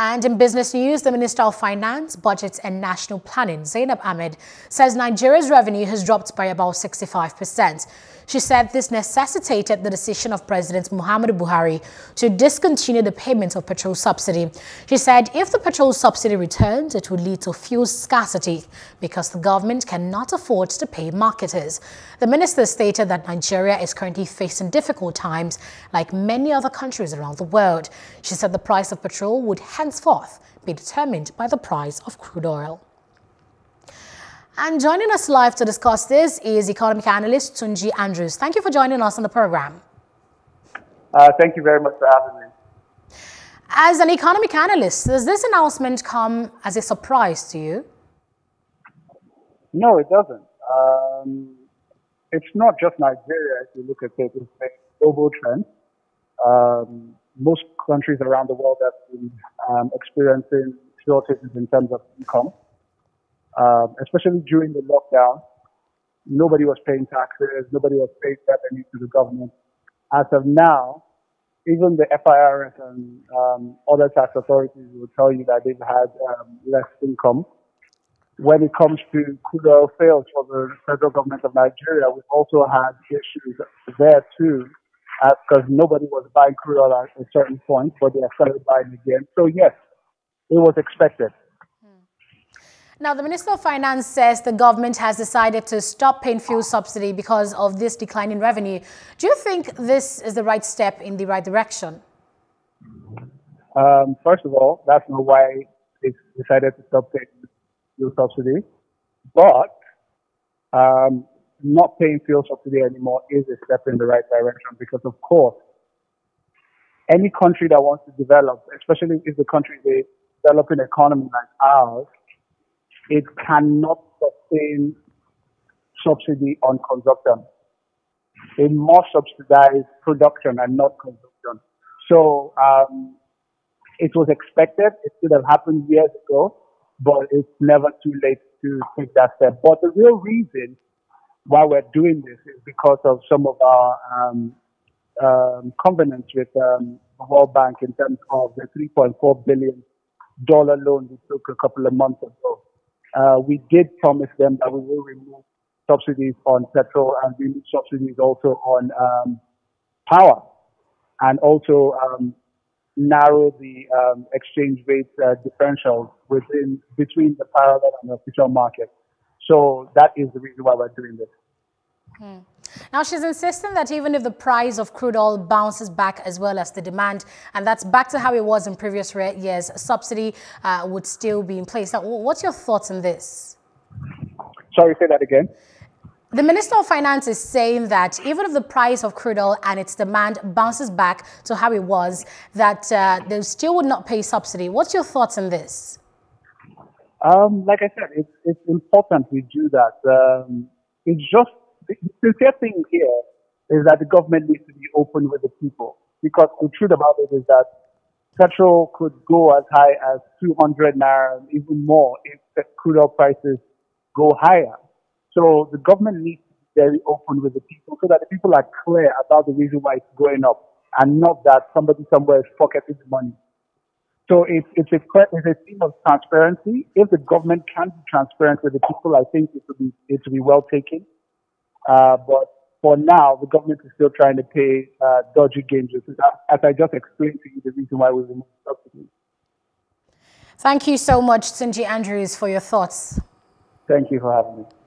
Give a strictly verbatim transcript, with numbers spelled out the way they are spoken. And in business news, the Minister of Finance, Budgets and National Planning, Zainab Ahmed, says Nigeria's revenue has dropped by about sixty-five percent. She said this necessitated the decision of President Muhammadu Buhari to discontinue the payment of petrol subsidy. She said if the petrol subsidy returns, it would lead to fuel scarcity because the government cannot afford to pay marketers. The minister stated that Nigeria is currently facing difficult times like many other countries around the world. She said the price of petrol would henceforth be determined by the price of crude oil. And joining us live to discuss this is economic analyst Tunji Andrews. Thank you for joining us on the program. Uh, thank you very much for having me. As an economic analyst, does this announcement come as a surprise to you? No, it doesn't. Um, it's not just Nigeria, if you look at it, it's a global trend. Um, most countries around the world have been um, experiencing shortages in terms of income. Um, especially during the lockdown, nobody was paying taxes, nobody was paying revenue to the government. As of now, even the F I R S and um, other tax authorities will tell you that they've had um, less income. When it comes to crude oil sales for the federal government of Nigeria, we've also had issues there too, because uh, nobody was buying crude oil at a certain point, but they started buying again. So yes, it was expected. Now, the Minister of Finance says the government has decided to stop paying fuel subsidy because of this decline in revenue. Do you think this is the right step in the right direction? Um, first of all, that's not why they decided to stop paying fuel subsidy. But um, not paying fuel subsidy anymore is a step in the right direction because, of course, any country that wants to develop, especially if the country is a developing economy like ours, it cannot sustain subsidy on consumption. It must subsidize production and not consumption. So um, it was expected. It should have happened years ago, but it's never too late to take that step. But the real reason why we're doing this is because of some of our um, um, covenants with um, the World Bank in terms of the three point four billion dollar loan we took a couple of months ago. Uh, we did promise them that we will remove subsidies on petrol and remove subsidies also on um, power, and also um, narrow the um, exchange rate uh, differential within between the parallel and the official market. So that is the reason why we're doing this. Okay. Now, she's insisting that even if the price of crude oil bounces back as well as the demand, and that's back to how it was in previous years, subsidy uh, would still be in place. Now, what's your thoughts on this? Sorry, say that again. The Minister of Finance is saying that even if the price of crude oil and its demand bounces back to how it was, that uh, they still would not pay subsidy. What's your thoughts on this? Um, like I said, it's, it's important we do that. Um, it's just The sincere thing here is that the government needs to be open with the people, because the truth about it is that petrol could go as high as two hundred naira and even more if the crude oil prices go higher. So the government needs to be very open with the people so that the people are clear about the reason why it's going up, and not that somebody somewhere is pocketing the money. So it's, it's, a, it's a theme of transparency. If the government can be transparent with the people, I think it will be, it will be well taken. Uh, but for now, the government is still trying to pay uh, dodgy gains. As I just explained to you, the reason why we removed subsidies. Thank you so much, Tunji Andrews, for your thoughts. Thank you for having me.